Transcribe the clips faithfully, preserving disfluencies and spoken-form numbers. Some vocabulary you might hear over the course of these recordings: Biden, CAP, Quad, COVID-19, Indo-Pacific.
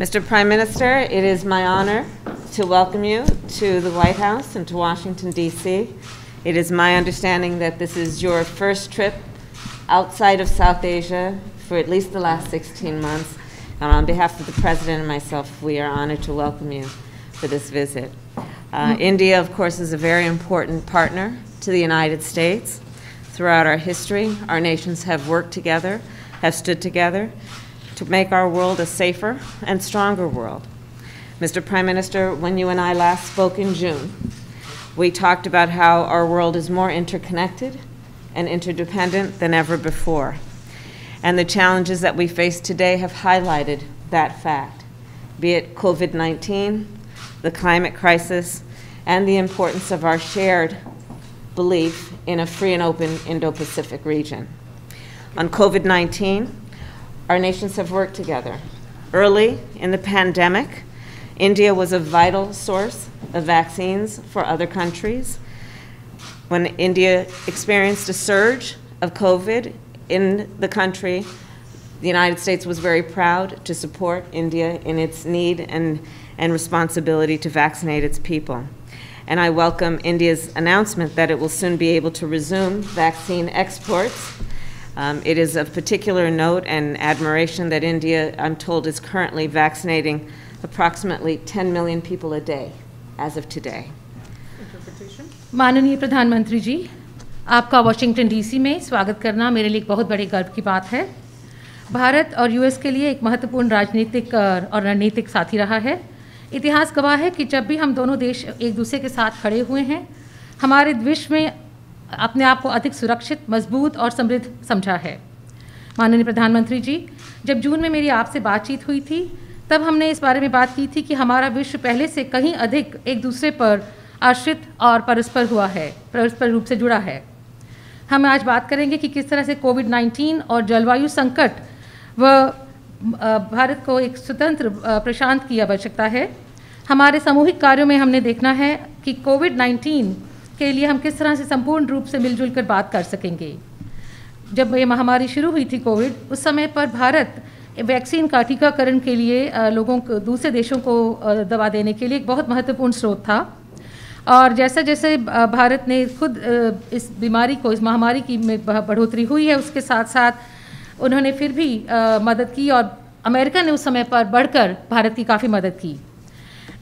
Mister Prime Minister, it is my honor to welcome you to the White House and to Washington, D C It is my understanding that this is your first trip outside of South Asia for at least the last sixteen months. And on behalf of the President and myself, we are honored to welcome you for this visit. Uh, India, of course, is a very important partner to the United States. Throughout our history, our nations have worked together, have stood together, to make our world a safer and stronger world. Mister Prime Minister, when you and I last spoke in June, we talked about how our world is more interconnected and interdependent than ever before. And the challenges that we face today have highlighted that fact, be it COVID nineteen, the climate crisis, and the importance of our shared belief in a free and open Indo-Pacific region. On COVID nineteen, our nations have worked together. Early in the pandemic, India was a vital source of vaccines for other countries. When India experienced a surge of COVID in the country, the United States was very proud to support India in its need and, and responsibility to vaccinate its people. And I welcome India's announcement that it will soon be able to resume vaccine exports. Um, it is of particular note and admiration that India, I'm told, is currently vaccinating approximately ten million people a day as of today. Interpretation. माननीय प्रधानमंत्री जी, आपका Washington DC में स्वागत करना मेरे लिए एक बहुत बड़े गर्व की बात है। भारत और यूएस के लिए एक महत्वपूर्ण राजनीतिक और रणनीतिक साथी रहा है। इतिहास गवाह है कि जब भी हम दोनों देश एक दूसरे के साथ खड़े हुए हैं, हमारे विश्व में अपने आप को अधिक सुरक्षित, मजबूत और समृद्ध समझा है। माननीय प्रधानमंत्री जी, जब जून में मेरी आपसे बातचीत हुई थी, तब हमने इस बारे में बात की थी कि हमारा विश्व पहले से कहीं अधिक एक दूसरे पर आश्रित और परस्पर हुआ है, परस्पर रूप से जुड़ा है। हम आज बात करेंगे कि किस तरह से कोविड नाइन्टीन और जलवायु संकट व भारत को एक स्वतंत्र प्रशांत की आवश्यकता है। हमारे सामूहिक कार्यों में हमने देखना है कि कोविड नाइन्टीन के लिए हम किस तरह से संपूर्ण रूप से मिलजुल कर बात कर सकेंगे। जब ये महामारी शुरू हुई थी कोविड, उस समय पर भारत वैक्सीन का टीकाकरण के लिए लोगों को, दूसरे देशों को दवा देने के लिए एक बहुत महत्वपूर्ण स्रोत था। और जैसा जैसे भारत ने खुद इस बीमारी को, इस महामारी की में बढ़ोतरी हुई है, उसके साथ साथ उन्होंने फिर भी मदद की और अमेरिका ने उस समय पर बढ़कर भारत की काफ़ी मदद की।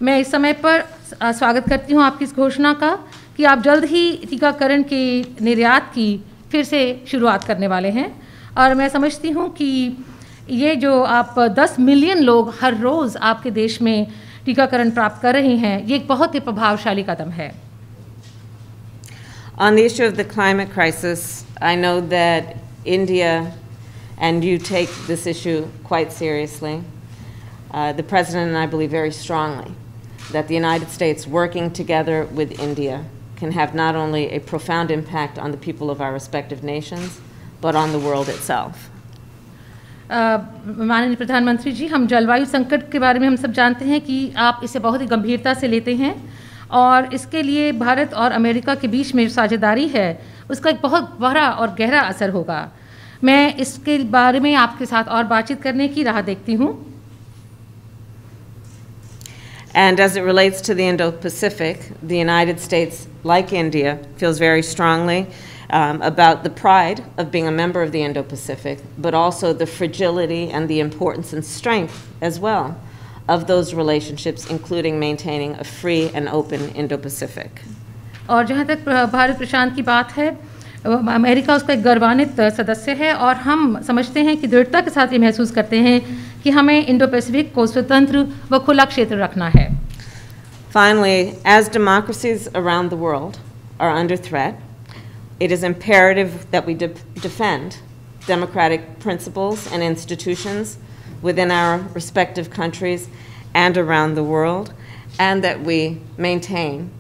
मैं इस समय पर स्वागत करती हूँ आपकी इस घोषणा का कि आप जल्द ही टीकाकरण के निर्यात की फिर से शुरुआत करने वाले हैं। और मैं समझती हूँ कि ये जो आप दस मिलियन लोग हर रोज़ आपके देश में टीकाकरण प्राप्त कर रहे हैं, ये एक बहुत ही प्रभावशाली कदम है। On the issue of the climate crisis, I know that India and you take this issue quite seriously. Uh, the President and I believe very strongly that the United States working together with India can have not only a profound impact on the people of our respective nations, but on the world itself. माननीय प्रधानमंत्री जी, हम जलवायु संकट के बारे में हम सब जानते हैं कि आप इसे बहुत ही गंभीरता से लेते हैं और इसके लिए भारत और अमेरिका के बीच में साझेदारी है, उसका एक बहुत बड़ा और गहरा असर होगा। मैं इसके बारे में आपके साथ और बातचीत करने की राह देखती हूँ। And as it relates to the Indo-Pacific, the United States, like India, feels very strongly um, about the pride of being a member of the Indo-Pacific, but also the fragility and the importance and strength as well of those relationships, including maintaining a free and open Indo-Pacific. और जहाँ तक भारत प्रशांत की बात है, America उसका एक गौरवान्वित सदस्य है और हम समझते हैं कि दृढ़ता के साथ ये महसूस करते हैं कि हमें इंडो पैसिफिक को स्वतंत्र व खुला क्षेत्र रखना है। Finally, as democracies around the world are under threat, it is imperative that we de defend democratic principles and institutions within our respective countries and around the world, and that we maintain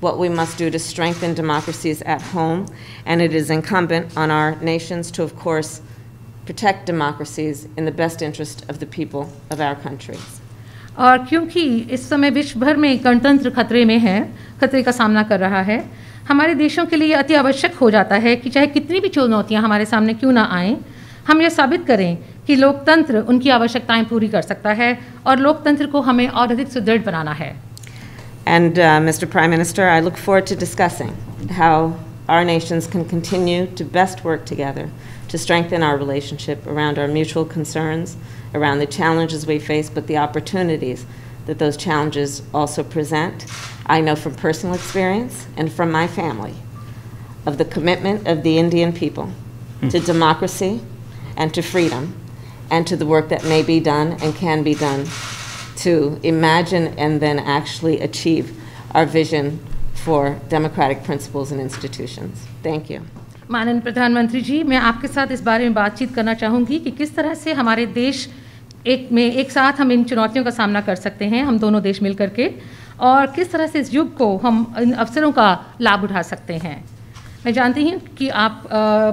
what we must do to strengthen democracies at home, and it is incumbent on our nations to, of course, protect democracies in the best interest of the people of our countries. और क्योंकि इस समय विश्व भर में गणतंत्र खतरे में है, खतरे का सामना कर रहा है, हमारे देशों के लिए अति आवश्यक हो जाता है कि चाहे कितनी भी चुनौतियां हमारे सामने क्यों ना आएं, हम यह साबित करें कि लोकतंत्र उनकी आवश्यकताएं पूरी कर सकता है और लोकतंत्र को हमें और अधिक सुदृढ़ बनाना है. And uh, Mister Prime Minister, I look forward to discussing how our nations can continue to best work together to strengthen our relationship around our mutual concerns, around the challenges we face, but the opportunities that those challenges also present. I know from personal experience and from my family of the commitment of the Indian people to democracy and to freedom and to the work that may be done and can be done to imagine and then actually achieve our vision for democratic principles and institutions. Thank you. माननीय प्रधानमंत्री जी, मैं आपके साथ इस बारे में बातचीत करना चाहूँगी कि किस तरह से हमारे देश एक में एक साथ हम इन चुनौतियों का सामना कर सकते हैं, हम दोनों देश मिलकर के, और किस तरह से इस युग को हम इन अवसरों का लाभ उठा सकते हैं. मैं जानती हूँ कि आप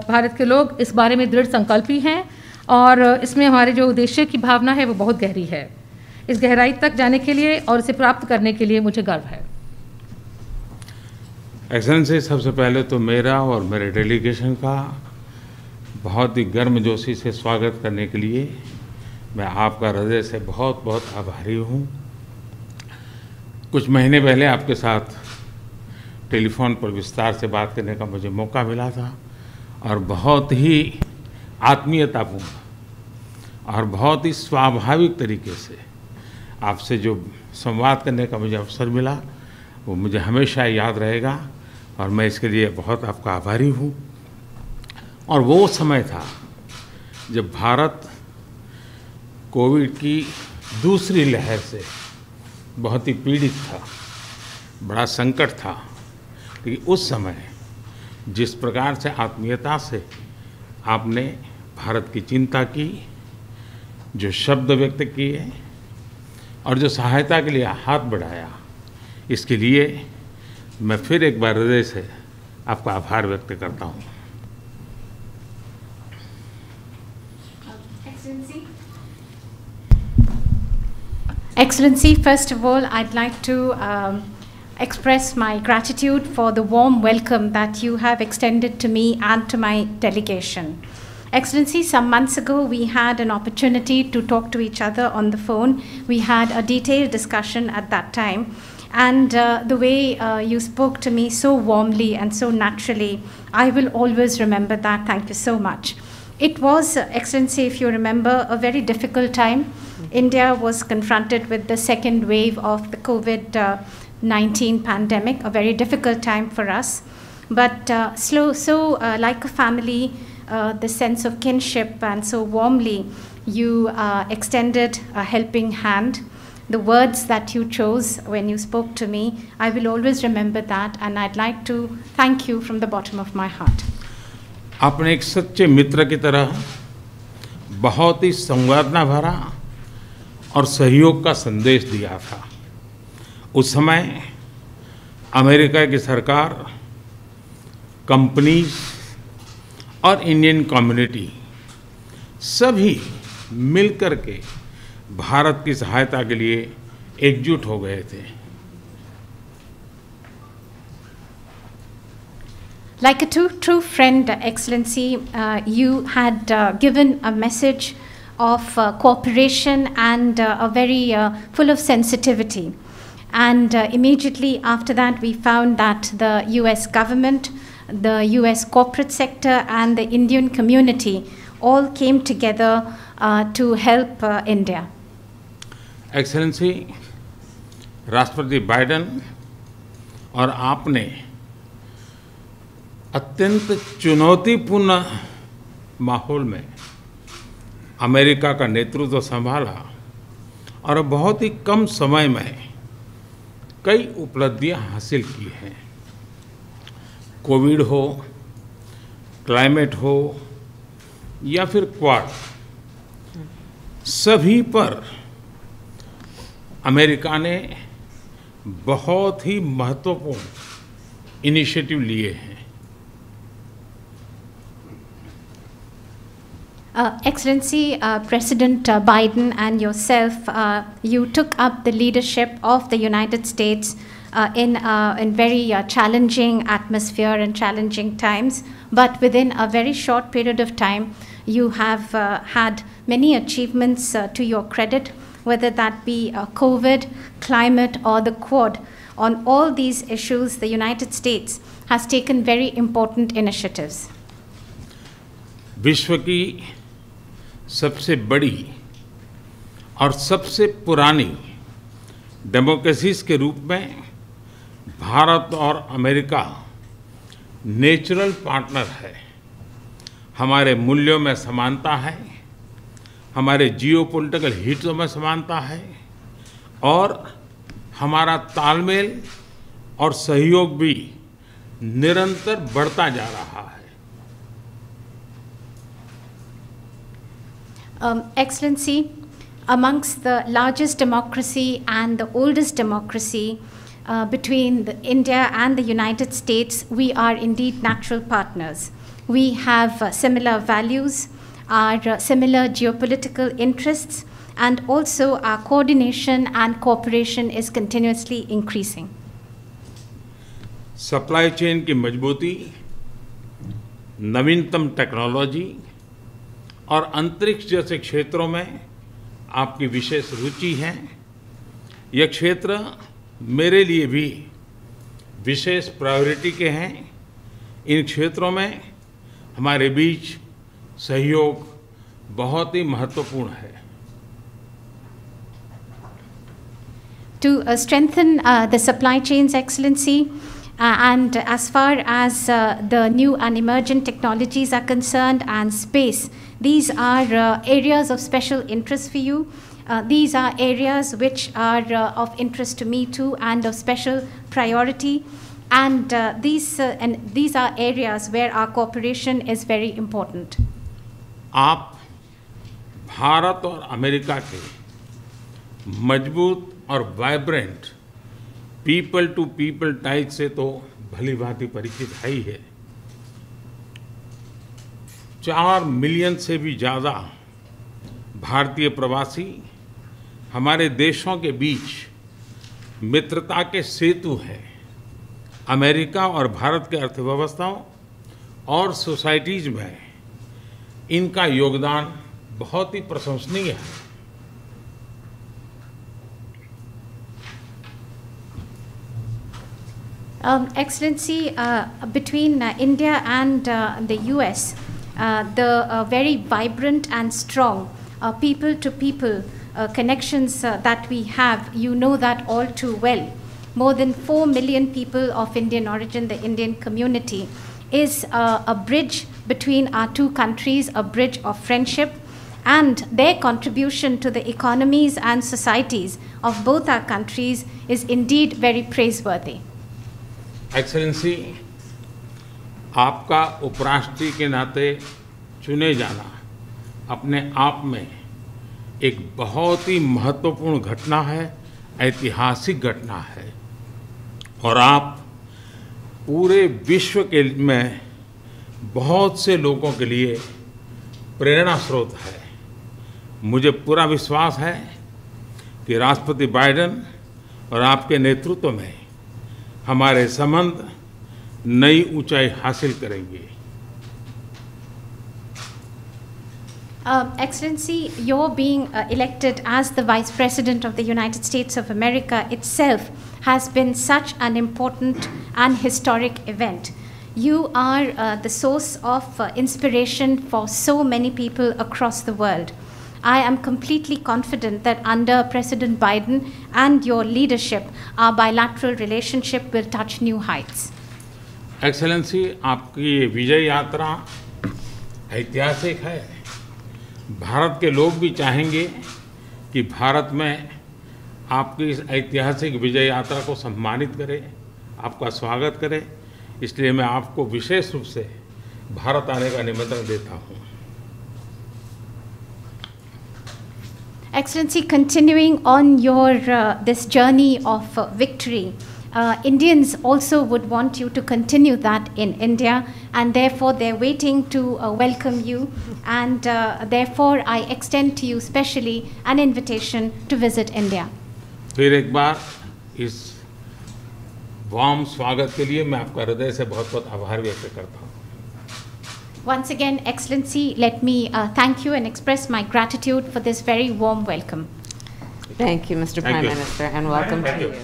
भारत के लोग इस बारे में दृढ़ संकल्पी हैं और इसमें हमारे जो उद्देश्य की भावना है वो बहुत गहरी है. इस गहराई तक जाने के लिए और इसे प्राप्त करने के लिए मुझे गर्व है. एक्सेलेंसी, सबसे पहले तो मेरा और मेरे डेलीगेशन का बहुत ही गर्मजोशी से स्वागत करने के लिए मैं आपका हृदय से बहुत बहुत आभारी हूँ. कुछ महीने पहले आपके साथ टेलीफोन पर विस्तार से बात करने का मुझे मौका मिला था और बहुत ही आत्मीयतापूर्ण और बहुत ही स्वाभाविक तरीके से आपसे जो संवाद करने का मुझे अवसर मिला वो मुझे हमेशा याद रहेगा और मैं इसके लिए बहुत आपका आभारी हूँ. और वो समय था जब भारत कोविड की दूसरी लहर से बहुत ही पीड़ित था, बड़ा संकट था, लेकिन उस समय जिस प्रकार से आत्मीयता से आपने भारत की चिंता की, जो शब्द व्यक्त किए और जो सहायता के लिए हाथ बढ़ाया, इसके लिए मैं फिर एक बार हृदय से आपका आभार व्यक्त करता हूँ. Excellency, first of all, I'd like to um, express my gratitude for the warm welcome that you have extended to me and to my delegation. Excellency, some months ago we had an opportunity to talk to each other on the phone. We had a detailed discussion at that time, and uh, the way uh, you spoke to me so warmly and so naturally, I will always remember that. Thank you so much. It was, Excellency, if you remember, a very difficult time. India was confronted with the second wave of the COVID nineteen uh, pandemic, a very difficult time for us. But uh, slow, so uh, like a family, uh, the sense of kinship, and so warmly you uh, extended a helping hand. The words that you chose when you spoke to me, I will always remember that, and I'd like to thank you from the bottom of my heart. आपने एक सच्चे मित्र की तरह बहुत ही संवेदना भरा और सहयोग का संदेश दिया था. उस समय अमेरिका की सरकार, कंपनीज और इंडियन कम्युनिटी सभी मिलकर के भारत की सहायता के लिए एकजुट हो गए थे. Like a true, true friend, Excellency, uh, you had uh, given a message of uh, cooperation and uh, a very uh, full of sensitivity. And uh, immediately after that, we found that the U S government, the U S corporate sector, and the Indian community all came together uh, to help uh, India. Excellency, Rashtrapati Biden, और आपने अत्यंत चुनौतीपूर्ण माहौल में America का नेतृत्व संभाला और बहुत ही कम समय में कई उपलब्धियां हासिल की हैं. कोविड हो, क्लाइमेट हो या फिर क्वाड, सभी पर अमेरिका ने बहुत ही महत्वपूर्ण इनिशिएटिव लिए हैं. Uh, Excellency, uh, President uh, Biden and yourself, uh, you took up the leadership of the United States uh, in uh, in very uh, challenging atmosphere and challenging times. But within a very short period of time, you have uh, had many achievements uh, to your credit, whether that be uh, COVID, climate, or the Quad. On all these issues, the United States has taken very important initiatives. विश्व की सबसे बड़ी और सबसे पुरानी democracies के रूप में भारत और अमेरिका नेचुरल पार्टनर है। हमारे मूल्यों में समानता है, हमारे जियोपॉलिटिकल हितों में समानता है और हमारा तालमेल और सहयोग भी निरंतर बढ़ता जा रहा है। Um, Excellency, amongst the largest democracy and the oldest democracy uh, between the India and the United States, we are indeed natural partners. We have uh, similar values, our uh, similar geopolitical interests, and also our coordination and cooperation is continuously increasing. Supply chain की मजबूती, नवीनतम technology और अंतरिक्ष जैसे क्षेत्रों में आपकी विशेष रुचि है। यह क्षेत्र मेरे लिए भी विशेष प्रायोरिटी के हैं। इन क्षेत्रों में हमारे बीच सहयोग बहुत ही महत्वपूर्ण है। To uh, strengthen uh, the supply chains, Excellency, uh, and as far as uh, the new and emergent technologies are concerned and space, these are uh, areas of special interest for you. Uh, these are areas which are uh, of interest to me too and of special priority, and uh, these uh, and these are areas where our cooperation is very important. आप भारत और America के मजबूत और vibrant people to people ties से तो भलीभांति परिचित है ही है। चार मिलियन से भी ज़्यादा भारतीय प्रवासी हमारे देशों के बीच मित्रता के सेतु हैं। अमेरिका और भारत के अर्थव्यवस्थाओं और सोसाइटीज में इनका योगदान बहुत ही प्रशंसनीय है। Um, Excellency, uh, between uh, India and uh, the U S, uh, the uh, very vibrant and strong uh, people-to-people uh, connections uh, that we have, you know that all too well. More than four million people of Indian origin, the Indian community, is uh, a bridge between our two countries, a bridge of friendship, and their contribution to the economies and societies of both our countries is indeed very praiseworthy. Excellency, आपका उपराष्ट्रपति के नाते चुने जाना अपने आप में एक बहुत ही महत्वपूर्ण घटना है, ऐतिहासिक घटना है और आप पूरे विश्व के में बहुत से लोगों के लिए प्रेरणा स्रोत है। मुझे पूरा विश्वास है कि राष्ट्रपति बाइडेन और आपके नेतृत्व में हमारे संबंध नई ऊंचाई हासिल करेंगे। Uh, Excellency, your being uh, elected as the Vice President of the United States of America itself has been such an important and historic event. You are uh, the source of uh, inspiration for so many people across the world. I am completely confident that under President Biden and your leadership, our bilateral relationship will touch new heights. Excellency, आपकी ये विजय यात्रा ऐतिहासिक है। भारत के लोग भी चाहेंगे कि भारत में आपकी इस ऐतिहासिक विजय यात्रा को सम्मानित करें, आपका स्वागत करें। इसलिए मैं आपको विशेष रूप से भारत आने का निमंत्रण देता हूँ। Excellency, continuing on your uh, this journey of uh, victory, uh, Indians also would want you to continue that in India, and therefore they're waiting to uh, welcome you, and uh, therefore I extend to you specially an invitation to visit India. फिर एक बार इस warm स्वागत के लिए मैं आपका हृदय से बहुत-बहुत आभार व्यक्त करता हूँ। Once again, Excellency, let me uh, thank you and express my gratitude for this very warm welcome. Thank you, Mr. Prime Minister, and welcome to you.